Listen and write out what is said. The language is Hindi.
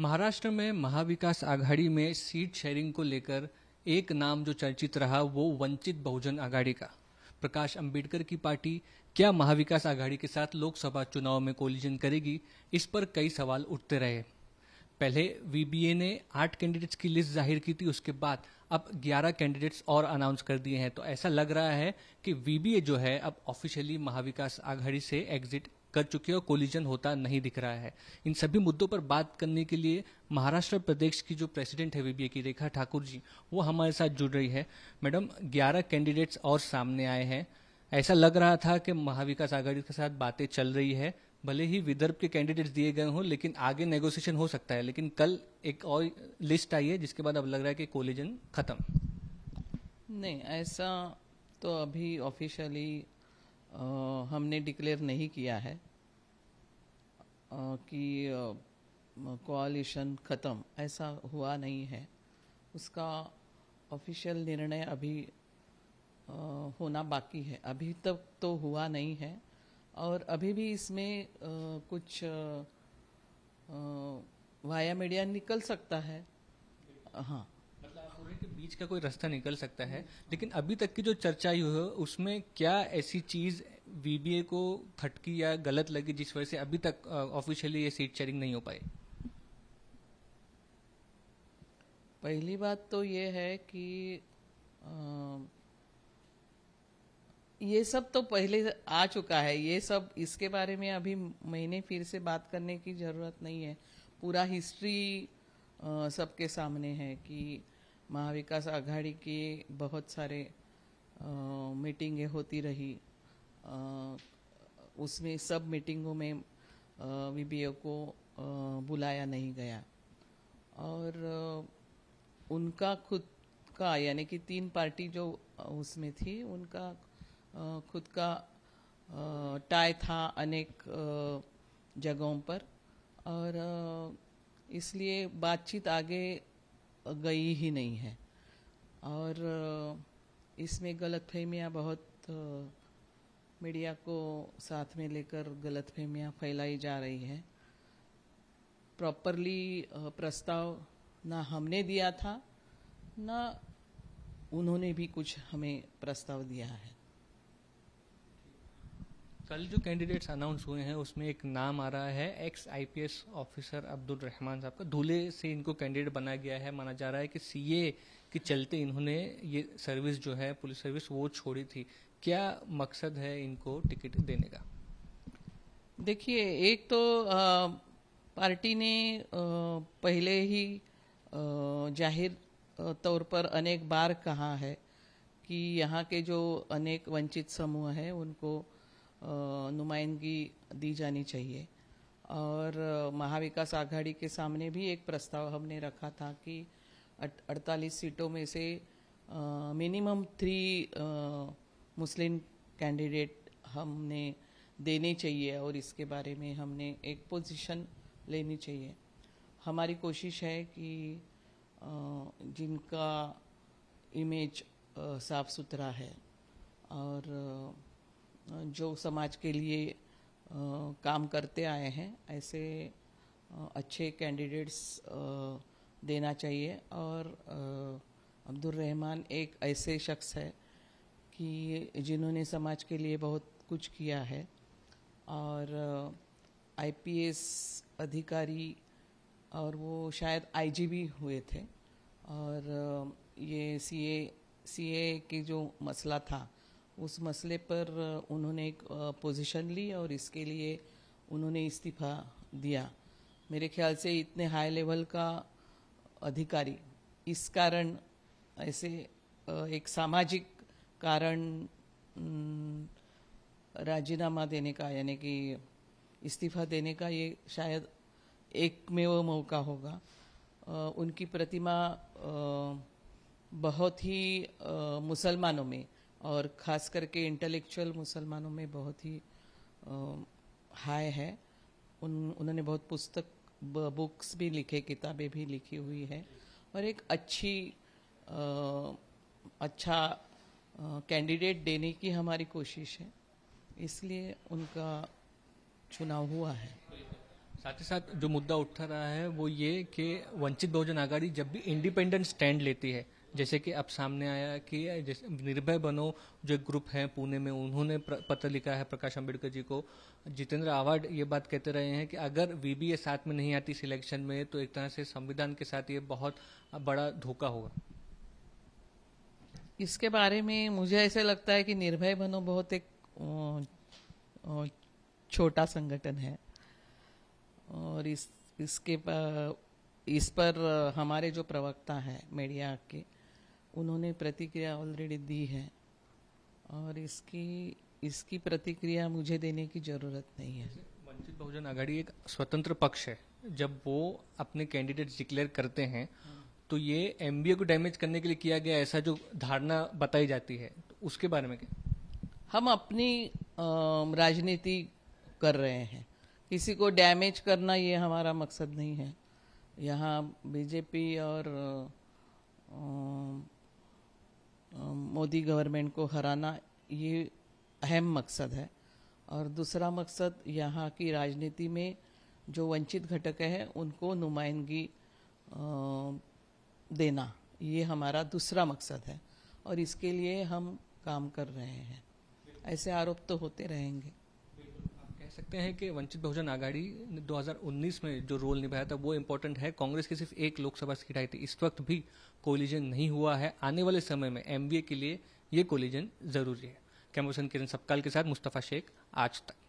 महाराष्ट्र में महाविकास आघाड़ी में सीट शेयरिंग को लेकर एक नाम जो चर्चित रहा वो वंचित बहुजन आघाड़ी का। प्रकाश आंबेडकर की पार्टी क्या महाविकास आघाड़ी के साथ लोकसभा चुनाव में कोलिजन करेगी, इस पर कई सवाल उठते रहे। पहले वीबीए ने 8 कैंडिडेट्स की लिस्ट जाहिर की थी, उसके बाद अब 11 कैंडिडेट्स और अनाउंस कर दिए हैं। तो ऐसा लग रहा है कि वीबीए जो है अब ऑफिशियली महाविकास आघाड़ी से एग्जिट कर चुके और कोलिजन होता नहीं दिख रहा है। इन सभी मुद्दों पर बात करने के लिए महाराष्ट्र प्रदेश की जो प्रेसिडेंट है वीबीए की, रेखा ठाकुर जी, वो हमारे साथ जुड़ रही है। मैडम, 11 कैंडिडेट्स और सामने आए हैं। ऐसा लग रहा था कि महाविकास आघाड़ी के साथ बातें चल रही है, भले ही विदर्भ के कैंडिडेट्स दिए गए हों, लेकिन आगे नेगोशिएशन हो सकता है। लेकिन कल एक और लिस्ट आई है जिसके बाद अब लग रहा है कि कोलिजन खत्म। नहीं, ऐसा तो अभी ऑफिशियली हमने डिक्लेयर नहीं किया है कि कोलिशन खत्म, ऐसा हुआ नहीं है। उसका ऑफिशियल निर्णय अभी होना बाकी है, अभी तक तो हुआ नहीं है। और अभी भी इसमें कुछ वाया मीडिया निकल सकता है। हाँ, बीच का कोई रास्ता निकल सकता है। लेकिन अभी तक की जो चर्चा हुई है उसमें क्या ऐसी चीज वीबीए को खटकी या गलत लगी जिस वजह से अभी तक ऑफिशियली ये सीट शेयरिंग नहीं हो पाई? पहली बात तो ये है कि ये सब तो पहले आ चुका है। ये सब, इसके बारे में अभी मैंने फिर से बात करने की जरूरत नहीं है। पूरा हिस्ट्री सबके सामने है कि महाविकास आघाड़ी के बहुत सारे मीटिंगें होती रही। उसमें सब मीटिंगों में वीबीए को बुलाया नहीं गया और उनका खुद का, यानी कि 3 पार्टी जो उसमें थी, उनका खुद का टाई था अनेक जगहों पर और इसलिए बातचीत आगे गई ही नहीं है। और इसमें गलतफहमियां बहुत मीडिया को साथ में लेकर गलतफहमियां फैलाई जा रही है। प्रॉपरली प्रस्ताव ना हमने दिया था ना उन्होंने भी कुछ हमें प्रस्ताव दिया है। कल जो कैंडिडेट्स अनाउंस हुए हैं उसमें एक नाम आ रहा है ex-IPS ऑफिसर अब्दुर्रहमान साहब का। धुले से इनको कैंडिडेट बनाया गया है। माना जा रहा है कि सीए के चलते इन्होंने ये सर्विस जो है, पुलिस सर्विस, वो छोड़ी थी। क्या मकसद है इनको टिकट देने का? देखिए, एक तो पार्टी ने पहले ही जाहिर तौर पर अनेक बार कहा है कि यहाँ के जो अनेक वंचित समूह हैं उनको नुमाइंदगी दी जानी चाहिए। और महाविकास आघाड़ी के सामने भी एक प्रस्ताव हमने रखा था कि 48 सीटों में से मिनिमम 3 मुस्लिम कैंडिडेट हमने देने चाहिए और इसके बारे में हमने एक पोजीशन लेनी चाहिए। हमारी कोशिश है कि जिनका इमेज साफ सुथरा है और जो समाज के लिए काम करते आए हैं, ऐसे अच्छे कैंडिडेट्स देना चाहिए। और अब्दुर्रहमान एक ऐसे शख्स है कि जिन्होंने समाज के लिए बहुत कुछ किया है और IPS अधिकारी और वो शायद IG भी हुए थे। और ये सीए की जो मसला था उस मसले पर उन्होंने एक पोजीशन ली और इसके लिए उन्होंने इस्तीफा दिया। मेरे ख्याल से इतने हाई लेवल का अधिकारी इस कारण, ऐसे एक सामाजिक कारण राजीनामा देने का, यानी कि इस्तीफा देने का, ये शायद एकमेव मौका होगा। उनकी प्रतिमा बहुत ही मुसलमानों में और ख़ास करके इंटेलेक्चुअल मुसलमानों में बहुत ही हाई है। उन्होंने बहुत पुस्तक, बुक्स भी लिखे, किताबें भी लिखी हुई है और एक अच्छा कैंडिडेट देने की हमारी कोशिश है, इसलिए उनका चुनाव हुआ है। साथ ही साथ जो मुद्दा उठा रहा है वो ये कि वंचित बहुजन आघाड़ी जब भी इंडिपेंडेंट स्टैंड लेती है, जैसे कि अब सामने आया कि निर्भय बनो जो ग्रुप है पुणे में, उन्होंने पत्र लिखा है प्रकाश आंबेडकर जी को। जितेंद्र आवाड़ ये बात कहते रहे हैं कि अगर वीबीए साथ में नहीं आती सिलेक्शन में तो एक तरह से संविधान के साथ ये बहुत बड़ा धोखा होगा। इसके बारे में मुझे ऐसे लगता है कि निर्भय बनो बहुत एक छोटा संगठन है और इस पर हमारे जो प्रवक्ता है मीडिया के, उन्होंने प्रतिक्रिया ऑलरेडी दी है और इसकी प्रतिक्रिया मुझे देने की जरूरत नहीं है। वंचित बहुजन आघाड़ी एक स्वतंत्र पक्ष है, जब वो अपने कैंडिडेट डिक्लेयर करते हैं तो ये एमबीए को डैमेज करने के लिए किया गया ऐसा जो धारणा बताई जाती है, तो उसके बारे में क्या हम अपनी राजनीति कर रहे हैं? किसी को डैमेज करना ये हमारा मकसद नहीं है। यहाँ बीजेपी और मोदी गवर्नमेंट को हराना ये अहम मकसद है और दूसरा मकसद यहाँ की राजनीति में जो वंचित घटक है उनको नुमाइंदगी देना, ये हमारा दूसरा मकसद है और इसके लिए हम काम कर रहे हैं। ऐसे आरोप तो होते रहेंगे। आप कह सकते हैं कि वंचित बहुजन आघाड़ी ने 2019 में जो रोल निभाया था वो इम्पोर्टेंट है। कांग्रेस की सिर्फ एक लोकसभा सीट आई थी, इस वक्त भी कोलिजन नहीं हुआ है। आने वाले समय में एमबीए के लिए ये कोलिजन जरूरी है। कैमरा पर्सन किरण सपकाल के साथ मुस्तफा शेख, आज तक।